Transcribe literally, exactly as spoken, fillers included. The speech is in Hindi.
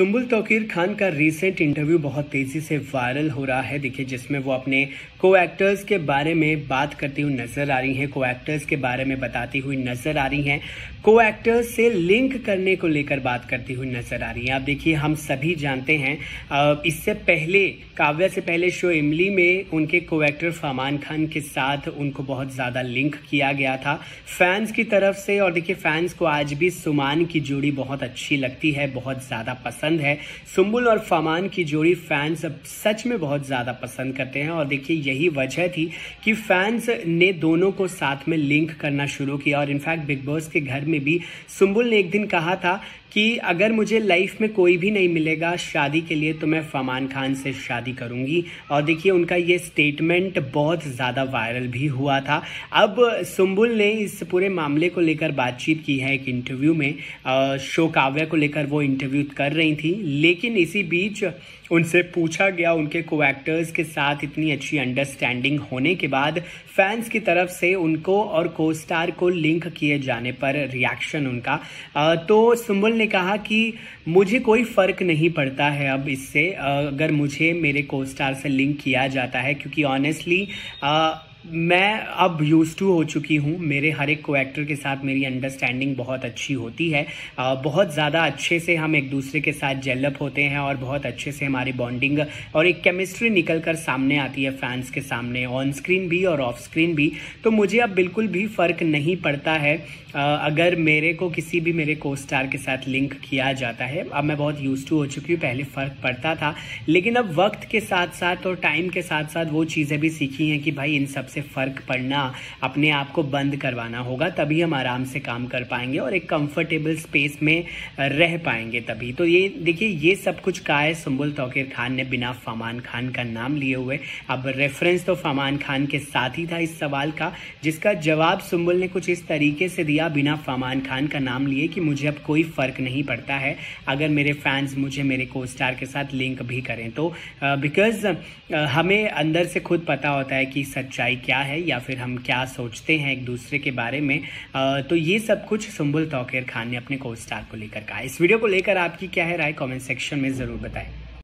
सुम्बुल तौकीर खान का रीसेंट इंटरव्यू बहुत तेज़ी से वायरल हो रहा है। देखिए, जिसमें वो अपने को एक्टर्स के बारे में बात करती हुई नज़र आ रही हैं, को एक्टर्स के बारे में बताती हुई नज़र आ रही हैं, को एक्टर्स से लिंक करने को लेकर बात करती हुई नज़र आ रही हैं। आप देखिए, हम सभी जानते हैं इससे पहले काव्या से पहले शो इमली में उनके को एक्टर फहमान खान के साथ उनको बहुत ज़्यादा लिंक किया गया था फैंस की तरफ से। और देखिए, फैंस को आज भी सुमान की जोड़ी बहुत अच्छी लगती है, बहुत ज़्यादा पसंद है। सुम्बुल और फहमान की जोड़ी फैंस अब सच में बहुत ज़्यादा पसंद करते हैं। और देखिए, यही वजह थी कि फैंस ने दोनों को साथ में लिंक करना शुरू किया। और इनफैक्ट बिग बॉस के घर में भी सुम्बुल ने एक दिन कहा था कि अगर मुझे लाइफ में कोई भी नहीं मिलेगा शादी के लिए तो मैं फहमान खान से शादी करूंगी। और देखिए, उनका ये स्टेटमेंट बहुत ज़्यादा वायरल भी हुआ था। अब सुम्बुल ने इस पूरे मामले को लेकर बातचीत की है एक इंटरव्यू में, शो काव्या को लेकर वो इंटरव्यू कर रही थी। लेकिन इसी बीच उनसे पूछा गया उनके को एक्टर्स के साथ इतनी अच्छी अंडरस्टैंडिंग होने के बाद फैंस की तरफ से उनको और को स्टार को लिंक किए जाने पर रिएक्शन उनका, तो सुम्बुल ने कहा कि मुझे कोई फ़र्क नहीं पड़ता है अब इससे, अगर मुझे मेरे को स्टार से लिंक किया जाता है, क्योंकि ऑनेस्टली मैं अब यूज टू हो चुकी हूँ। मेरे हर एक को एक्टर के साथ मेरी अंडरस्टैंडिंग बहुत अच्छी होती है, बहुत ज़्यादा अच्छे से हम एक दूसरे के साथ जेलअप होते हैं और बहुत अच्छे से हमारी बॉन्डिंग और एक केमिस्ट्री निकल कर सामने आती है फैंस के सामने, ऑन स्क्रीन भी और ऑफ स्क्रीन भी। तो मुझे अब बिल्कुल भी फ़र्क नहीं पड़ता है अगर मेरे को किसी भी मेरे को स्टार के साथ लिंक किया जाता है। अब मैं बहुत यूज टू हो चुकी हूँ, पहले फ़र्क पड़ता था, लेकिन अब वक्त के साथ साथ और टाइम के साथ साथ वो चीज़ें भी सीखी हैं कि भाई इन सब से फ़र्क पड़ना अपने आप को बंद करवाना होगा, तभी हम आराम से काम कर पाएंगे और एक कंफर्टेबल स्पेस में रह पाएंगे तभी। तो ये देखिए, ये सब कुछ कहा है सुम्बुल तौकीर खान ने बिना फहमान खान का नाम लिए हुए। अब रेफरेंस तो फहमान खान के साथ ही था इस सवाल का, जिसका जवाब सुम्बुल ने कुछ इस तरीके से दिया बिना फहमान खान का नाम लिए कि मुझे अब कोई फ़र्क नहीं पड़ता है अगर मेरे फैंस मुझे मेरे को स्टार के साथ लिंक भी करें तो, बिकॉज हमें अंदर से खुद पता होता है कि सच्चाई क्या है या फिर हम क्या सोचते हैं एक दूसरे के बारे में। आ, तो ये सब कुछ सुम्बुल तौकीर खान ने अपने को स्टार को लेकर कहा। इस वीडियो को लेकर आपकी क्या है राय, कमेंट सेक्शन में ज़रूर बताएं।